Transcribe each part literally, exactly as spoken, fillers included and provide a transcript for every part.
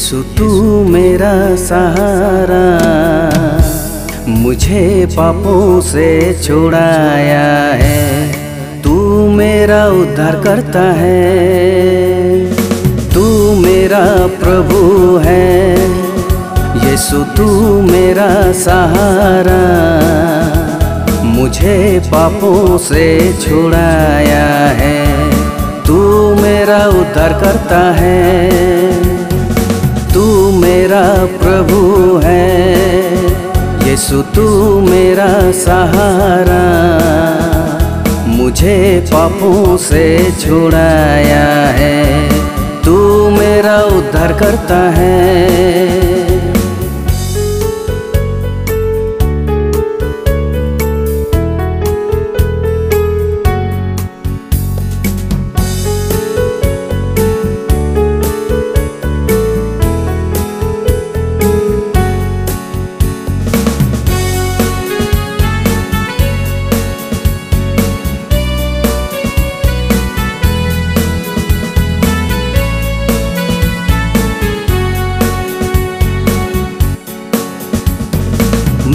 यीशु तू मेरा सहारा, मुझे पापों से छुड़ाया है, तू मेरा उद्धार करता है, तू मेरा प्रभु है। यीशु तू मेरा सहारा, मुझे पापों से छुड़ाया है, तू मेरा उद्धार करता है, तू मेरा प्रभु है। यीशु तू मेरा सहारा, मुझे पापों से छुड़ाया है, तू मेरा उद्धार करता है।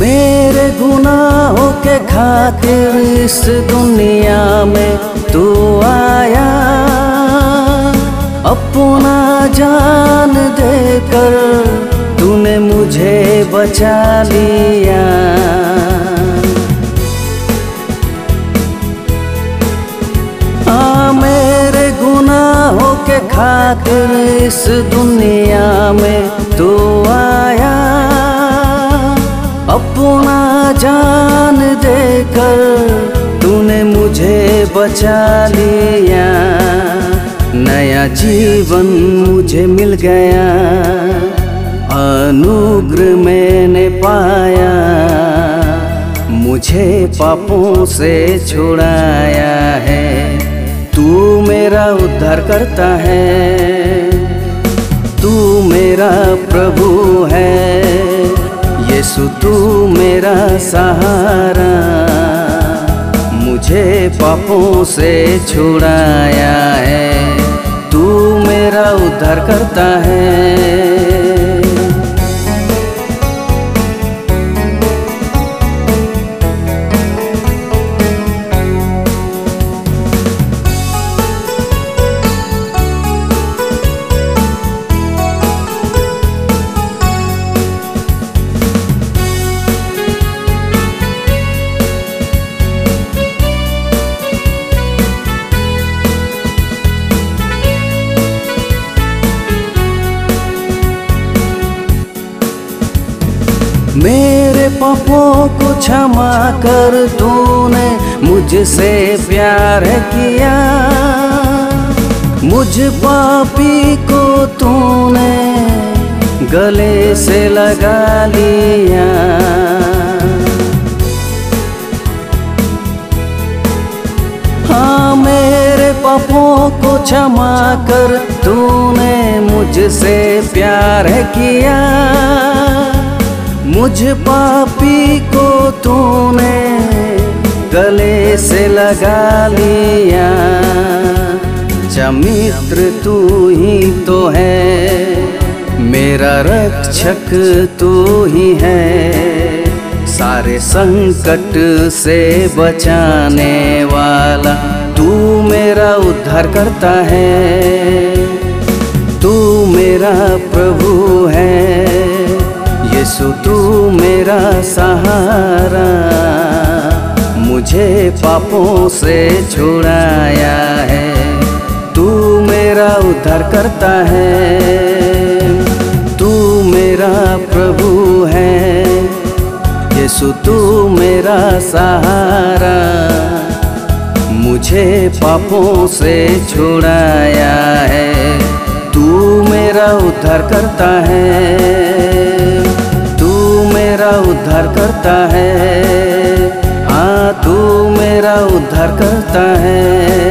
मेरे गुनाहों के खातिर इस दुनिया में तू आया, अपना जान देकर तूने मुझे बचा लिया। आ मेरे गुनाहों के खातिर इस दुनिया में तू आया, अपना जान देकर तूने मुझे बचा लिया। नया जीवन मुझे मिल गया, अनुग्रह मैंने पाया, मुझे पापों से छुड़ाया है, तू मेरा उद्धार करता है, तू मेरा प्रभु है। यीशु तू मेरा सहारा, मुझे पापों से छुड़ाया है, तू मेरा उद्धार करता है। मेरे पापों को क्षमा कर तूने मुझसे प्यार किया, मुझ पापी को तूने गले से लगा लिया। हाँ मेरे पापों को क्षमा कर तूने मुझसे प्यार किया, मुझ पापी को तूने गले से लगा लिया। मित्र तू ही तो है, मेरा रक्षक तू ही है, सारे संकट से बचाने वाला तू मेरा उद्धार करता है, तू मेरा प्रभु है। यीशु तू मेरा सहारा, मुझे पापों से छुड़ाया है, तू मेरा उद्धार करता है, तू मेरा प्रभु है। यीशु तू मेरा सहारा, मुझे पापों से छुड़ाया है, तू मेरा उद्धार करता है, उद्धार करता है, हाँ तू मेरा उद्धार करता है।